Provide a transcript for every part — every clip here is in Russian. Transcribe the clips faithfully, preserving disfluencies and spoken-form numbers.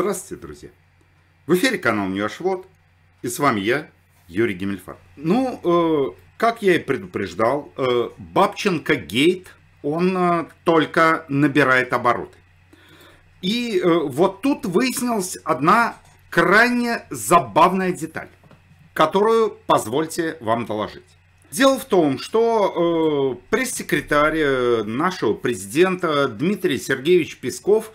Здравствуйте, друзья! В эфире канал New Rush Word, и с вами я, Юрий Гиммельфарб. Ну, э, как я и предупреждал, э, Бабченко-гейт, он э, только набирает обороты. И э, вот тут выяснилась одна крайне забавная деталь, которую позвольте вам доложить. Дело в том, что э, пресс-секретарь нашего президента Дмитрий Сергеевич Песков,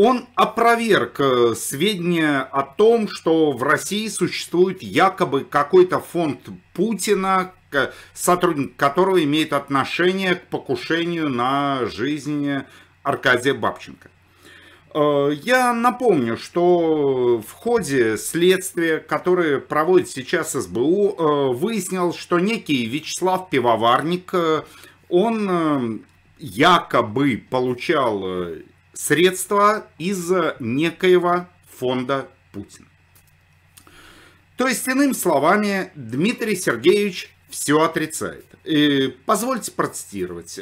он опроверг сведения о том, что в России существует якобы какой-то фонд Путина, сотрудник которого имеет отношение к покушению на жизнь Аркадия Бабченко. Я напомню, что в ходе следствия, которое проводит сейчас эс бэ у, выяснилось, что некий Вячеслав Пивоварник, он якобы получал средства из некоего фонда Путина. То есть, иными словами, Дмитрий Сергеевич все отрицает. И позвольте процитировать.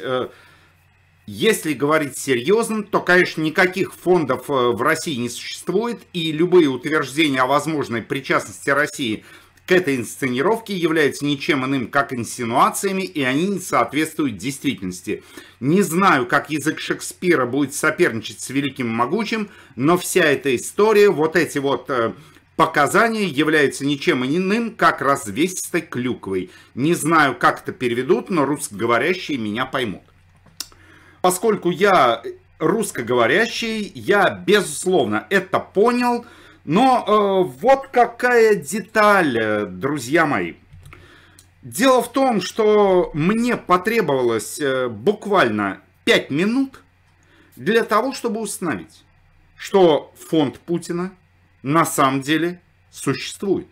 Если говорить серьезно, то, конечно, никаких фондов в России не существует, и любые утверждения о возможной причастности России к этой инсценировке являются ничем иным, как инсинуациями, и они не соответствуют действительности. Не знаю, как язык Шекспира будет соперничать с великим и могучим, но вся эта история, вот эти вот э, показания являются ничем иным, как развесистой клюквой. Не знаю, как это переведут, но русскоговорящие меня поймут. Поскольку я русскоговорящий, я, безусловно, это понял. Но э, вот какая деталь, друзья мои. Дело в том, что мне потребовалось э, буквально пять минут для того, чтобы установить, что фонд Путина на самом деле существует.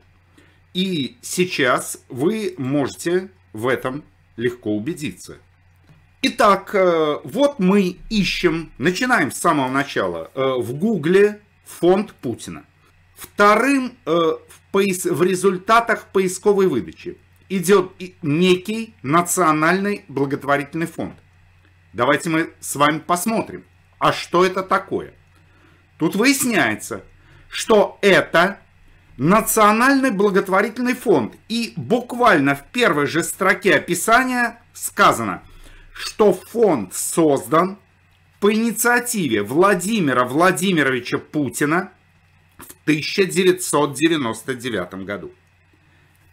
И сейчас вы можете в этом легко убедиться. Итак, э, вот мы ищем, начинаем с самого начала, э, в Гугле фонд Путина. Вторым э, в, поис... в результатах поисковой выдачи идет некий Национальный благотворительный фонд. Давайте мы с вами посмотрим, а что это такое. Тут выясняется, что это Национальный благотворительный фонд. И буквально в первой же строке описания сказано, что фонд создан по инициативе Владимира Владимировича Путина в тысяча девятьсот девяносто девятом году.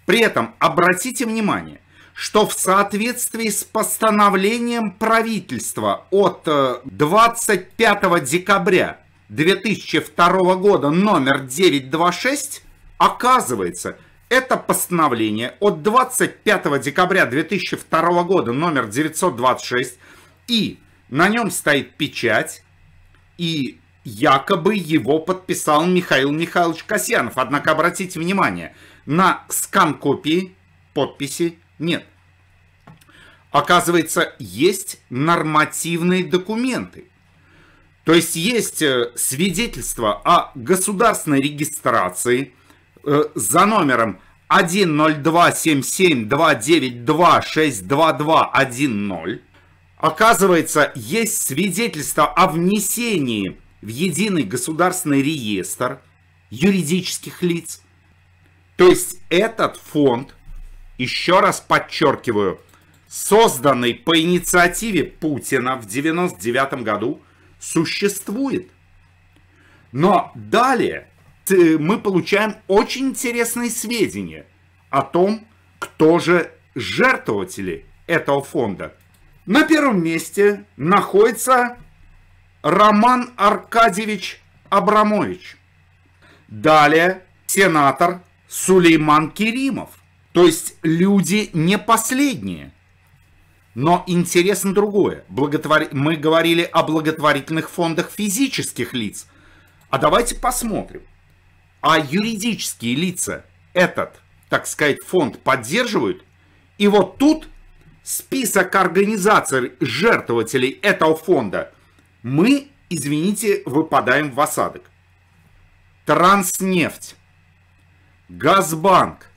При этом обратите внимание, что в соответствии с постановлением правительства от двадцать пятого декабря две тысячи второго года номер девятьсот двадцать шесть, оказывается, это постановление от двадцать пятого декабря две тысячи второго года номер девятьсот двадцать шесть, и на нем стоит печать, и якобы его подписал Михаил Михайлович Касьянов. Однако, обратите внимание, на скан-копии подписи нет. Оказывается, есть нормативные документы. То есть, есть свидетельство о государственной регистрации э, за номером один ноль два семь семь два девять два шесть два два один ноль. Оказывается, есть свидетельство о внесении в единый государственный реестр юридических лиц. То есть этот фонд, еще раз подчеркиваю, созданный по инициативе Путина в девяносто девятом году, существует. Но далее мы получаем очень интересные сведения о том, кто же жертвователи этого фонда. На первом месте находится Роман Аркадьевич Абрамович. Далее сенатор Сулейман Керимов. То есть люди не последние. Но интересно другое. Благотвор... Мы говорили о благотворительных фондах физических лиц. А давайте посмотрим. А юридические лица этот, так сказать, фонд поддерживают? И вот тут список организаций жертвователей этого фонда. Мы, извините, выпадаем в осадок. Транснефть, Газбанк,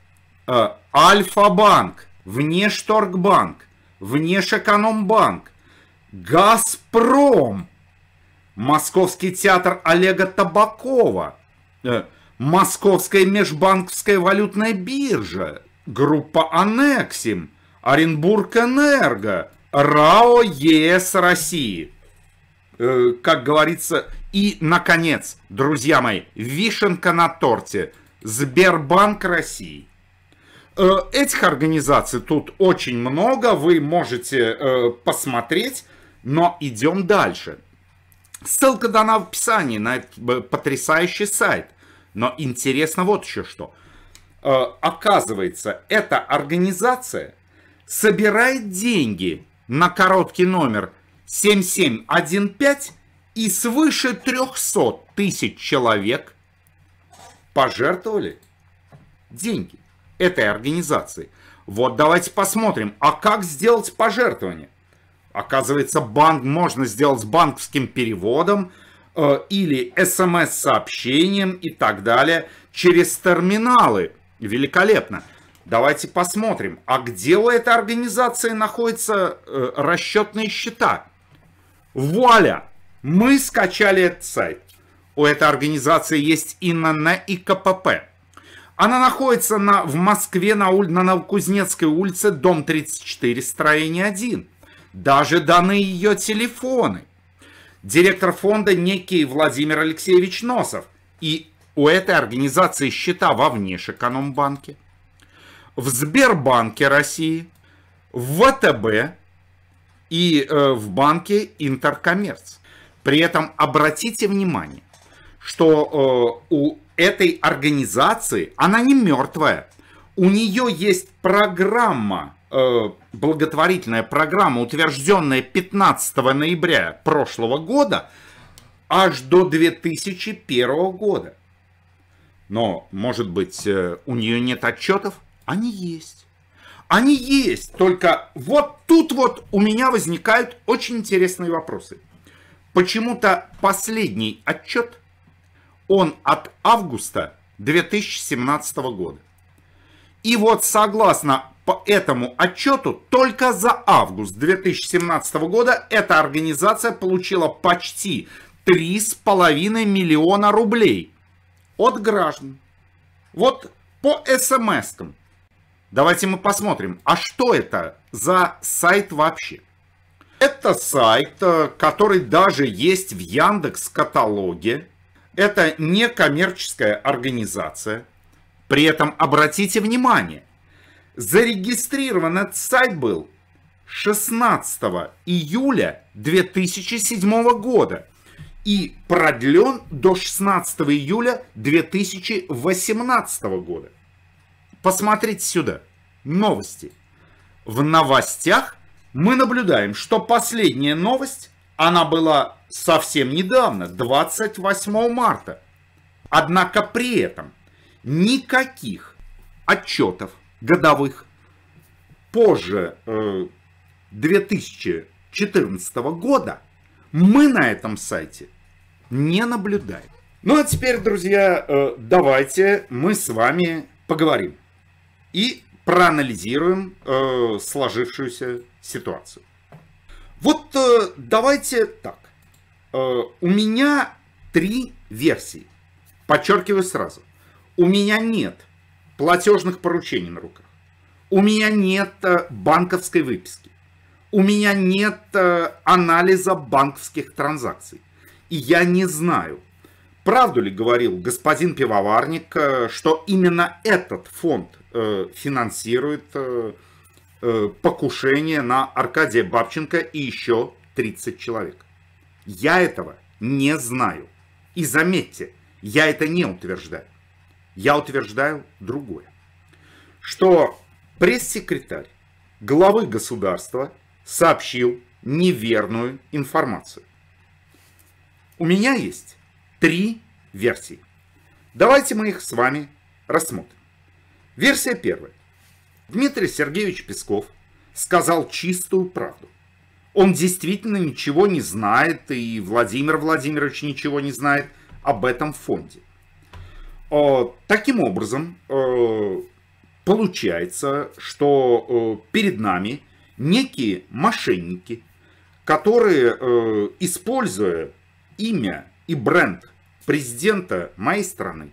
э, Альфа-банк, Внешторгбанк, Внешэкономбанк, Газпром, Московский театр Олега Табакова, Московская межбанковская валютная биржа, Группа Аннексим, Оренбургэнерго, РАО ЕС России. Э, как говорится, и, наконец, друзья мои, вишенка на торте, Сбербанк России. Э, этих организаций тут очень много, вы можете э, посмотреть, но идем дальше. Ссылка дана в описании на этот потрясающий сайт. Но интересно вот еще что. Оказывается, эта организация собирает деньги на короткий номер семь семь один пять, и свыше трёхсот тысяч человек пожертвовали деньги этой организации. Вот давайте посмотрим, а как сделать пожертвование? Оказывается, банк можно сделать с банковским переводом, или смс-сообщением и так далее, через терминалы. Великолепно. Давайте посмотрим, а где у этой организации находятся э, расчетные счета? Вуаля! Мы скачали этот сайт. У этой организации есть и ИНН, и КПП. Она находится на, в Москве на, на Новокузнецкой улице, дом тридцать четыре, строение один. Даже даны ее телефоны. Директор фонда некий Владимир Алексеевич Носов. И у этой организации счета во Внешэкономбанке, в Сбербанке России, в ВТБ и э, в банке Интеркоммерц. При этом обратите внимание, что э, у этой организации, она не мертвая. У нее есть программа, благотворительная программа, утвержденная пятнадцатого ноября прошлого года, аж до две тысячи первого года. Но, может быть, у нее нет отчетов? Они есть. Они есть, только вот тут вот у меня возникают очень интересные вопросы. Почему-то последний отчет, он от августа две тысячи семнадцатого года. И вот согласно по этому отчету, только за август две тысячи семнадцатого года эта организация получила почти три с половиной миллиона рублей от граждан. Вот по смс-кам. Давайте мы посмотрим, а что это за сайт вообще? Это сайт, который даже есть в Яндекс.Каталоге. Это некоммерческая организация. При этом обратите внимание, зарегистрирован этот сайт был шестнадцатого июля две тысячи седьмого года и продлен до шестнадцатого июля две тысячи восемнадцатого года. Посмотрите сюда. Новости. В новостях мы наблюдаем, что последняя новость, она была совсем недавно, двадцать восьмого марта. Однако при этом никаких отчетов годовых позже э, две тысячи четырнадцатого года мы на этом сайте не наблюдаем. Ну а теперь, друзья, э, давайте мы с вами поговорим и проанализируем э, сложившуюся ситуацию. Вот э, давайте так. Э, у меня три версии. Подчеркиваю сразу. У меня нет платежных поручений на руках. У меня нет банковской выписки. У меня нет анализа банковских транзакций. И я не знаю, правду ли говорил господин Пивоварник, что именно этот фонд финансирует покушение на Аркадия Бабченко и еще тридцать человек. Я этого не знаю. И заметьте, я это не утверждаю. Я утверждаю другое, что пресс-секретарь главы государства сообщил неверную информацию. У меня есть три версии. Давайте мы их с вами рассмотрим. Версия первая. Дмитрий Сергеевич Песков сказал чистую правду. Он действительно ничего не знает, и Владимир Владимирович ничего не знает об этом фонде. Таким образом, получается, что перед нами некие мошенники, которые, используя имя и бренд президента моей страны.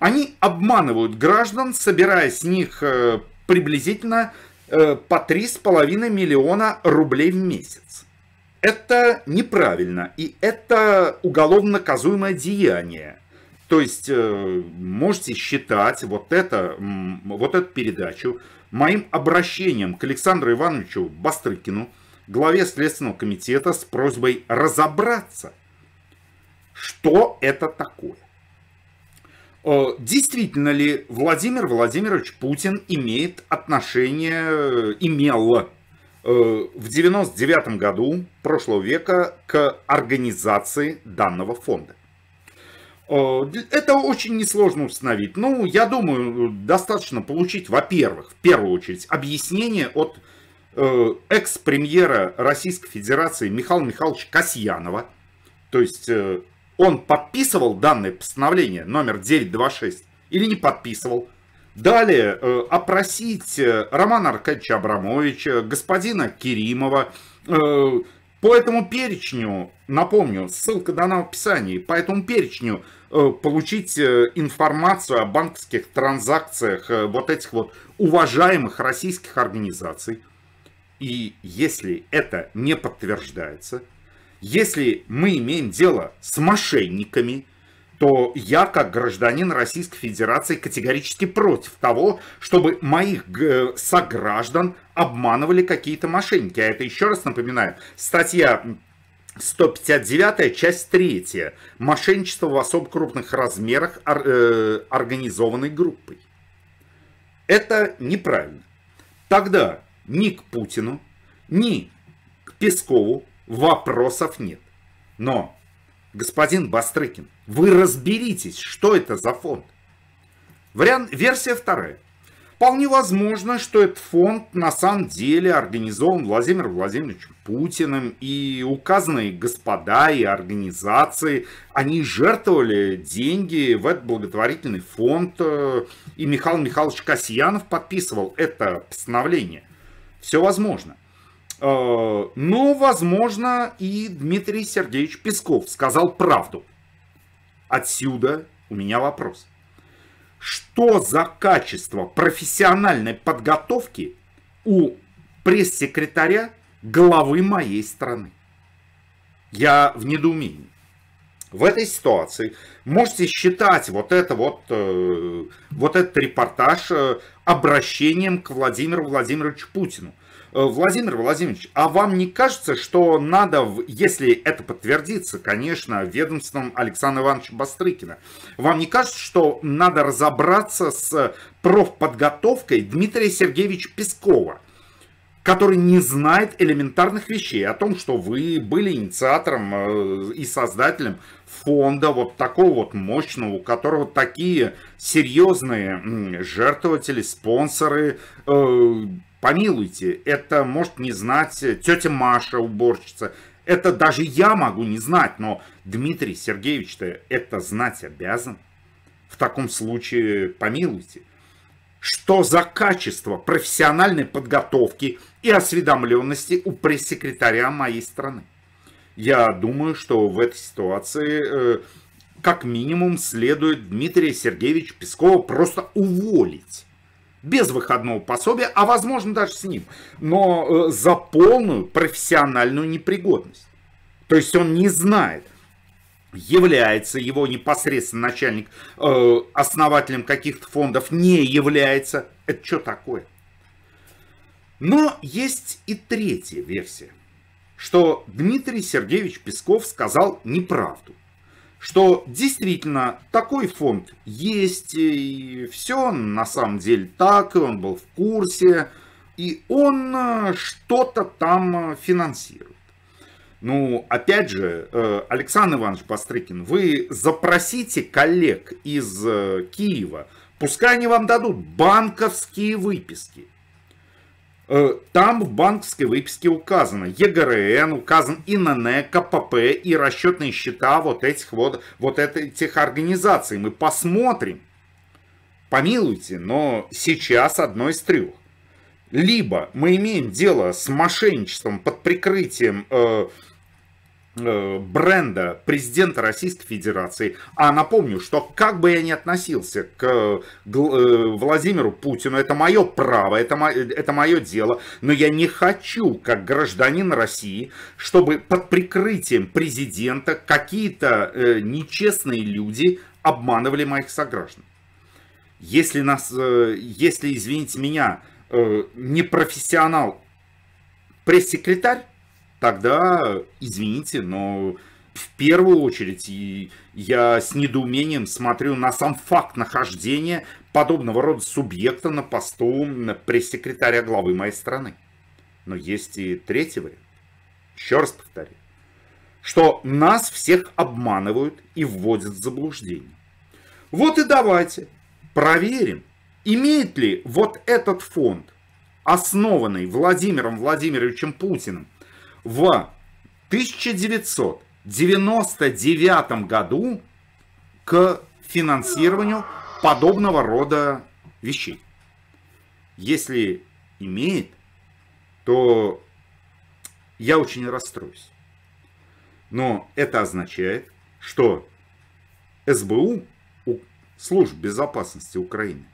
Они обманывают граждан, собирая с них приблизительно по три с половиной миллиона рублей в месяц. Это неправильно, и это уголовно наказуемое деяние. То есть можете считать вот, это, вот эту передачу моим обращением к Александру Ивановичу Бастрыкину, главе Следственного комитета, с просьбой разобраться, что это такое. Действительно ли Владимир Владимирович Путин имеет отношение, имел в девяносто девятом году прошлого века к организации данного фонда? Это очень несложно установить. Ну, я думаю, достаточно получить, во-первых, в первую очередь, объяснение от экс-премьера Российской Федерации Михаила Михайловича Касьянова, то есть... Он подписывал данное постановление номер девятьсот двадцать шесть или не подписывал. Далее э, опросить Романа Аркадьевича Абрамовича, господина Керимова. Э, по этому перечню, напомню, ссылка дана в описании, по этому перечню э, получить э, информацию о банковских транзакциях э, вот этих вот уважаемых российских организаций. И если это не подтверждается... Если мы имеем дело с мошенниками, то я, как гражданин Российской Федерации, категорически против того, чтобы моих сограждан обманывали какие-то мошенники. А это, еще раз напоминаю, статья сто пятьдесят девять, часть третья. Мошенничество в особо крупных размерах организованной группой. Это неправильно. Тогда ни к Путину, ни к Пескову вопросов нет. Но, господин Бастрыкин, вы разберитесь, что это за фонд. Вариант, версия вторая. Вполне возможно, что этот фонд на самом деле организован Владимиром Владимировичем Путиным, и указанные господа и организации, они жертвовали деньги в этот благотворительный фонд, и Михаил Михайлович Касьянов подписывал это постановление. Все возможно. Но, возможно, и Дмитрий Сергеевич Песков сказал правду. Отсюда у меня вопрос. Что за качество профессиональной подготовки у пресс-секретаря главы моей страны? Я в недоумении. В этой ситуации можете считать вот, это вот, вот этот репортаж обращением к Владимиру Владимировичу Путину. Владимир Владимирович, а вам не кажется, что надо, если это подтвердится, конечно, ведомством Александра Ивановича Бастрыкина, вам не кажется, что надо разобраться с профподготовкой Дмитрия Сергеевича Пескова, который не знает элементарных вещей о том, что вы были инициатором и создателем фонда вот такого вот мощного, у которого такие серьезные жертвователи, спонсоры. Помилуйте, это может не знать тетя Маша, уборщица. Это даже я могу не знать, но Дмитрий Сергеевич-то это знать обязан. В таком случае, помилуйте. Что за качество профессиональной подготовки и осведомленности у пресс-секретаря моей страны? Я думаю, что в этой ситуации, э, как минимум, следует Дмитрия Сергеевича Пескова просто уволить. Без выходного пособия, а возможно даже с ним, но за полную профессиональную непригодность. То есть он не знает, является его непосредственно начальник э, основателем каких-то фондов, не является. Это что такое? Но есть и третья версия, что Дмитрий Сергеевич Песков сказал неправду. Что действительно такой фонд есть, и все на самом деле так, и он был в курсе, и он что-то там финансирует. Ну, опять же, Александр Иванович Бастрыкин, вы запросите коллег из Киева, пускай они вам дадут банковские выписки. Там в банковской выписке указано ЕГРН, указан ИНН, КПП и расчетные счета вот этих вот, вот этих организаций. Мы посмотрим. Помилуйте, но сейчас одно из трех. Либо мы имеем дело с мошенничеством под прикрытием э, бренда президента Российской Федерации. А напомню, что как бы я ни относился к Владимиру Путину, это мое право, это мое, это мое дело, но я не хочу, как гражданин России, чтобы под прикрытием президента какие-то э, нечестные люди обманывали моих сограждан. Если, нас, э, если извините меня, э, непрофессионал пресс-секретарь, тогда, извините, но в первую очередь я с недоумением смотрю на сам факт нахождения подобного рода субъекта на посту пресс-секретаря главы моей страны. Но есть и третий вариант. Еще раз повторю, что нас всех обманывают и вводят в заблуждение. Вот и давайте проверим, имеет ли вот этот фонд, основанный Владимиром Владимировичем Путиным, в тысяча девятьсот девяносто девятом году к финансированию подобного рода вещей. Если имеет, то я очень расстроюсь. Но это означает, что СБУ, служба безопасности Украины,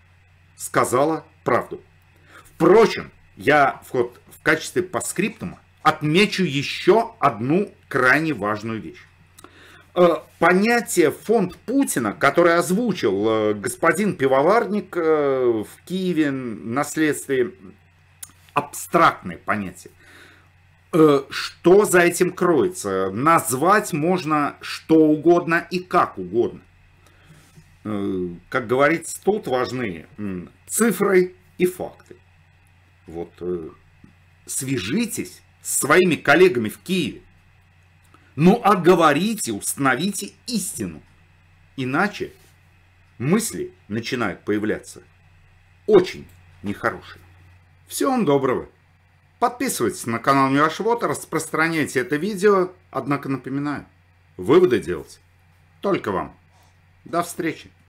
сказала правду. Впрочем, я вот в качестве постскриптума отмечу еще одну крайне важную вещь. Понятие «фонд Путина», которое озвучил господин Пивоварник в Киеве на следствии, абстрактное понятие. Что за этим кроется? Назвать можно что угодно и как угодно. Как говорится, тут важны цифры и факты. Вот свяжитесь с своими коллегами в Киеве. Ну, оговорите, установите истину. Иначе мысли начинают появляться очень нехорошие. Всего вам доброго. Подписывайтесь на канал New Rush Word, распространяйте это видео. Однако напоминаю, выводы делать только вам. До встречи.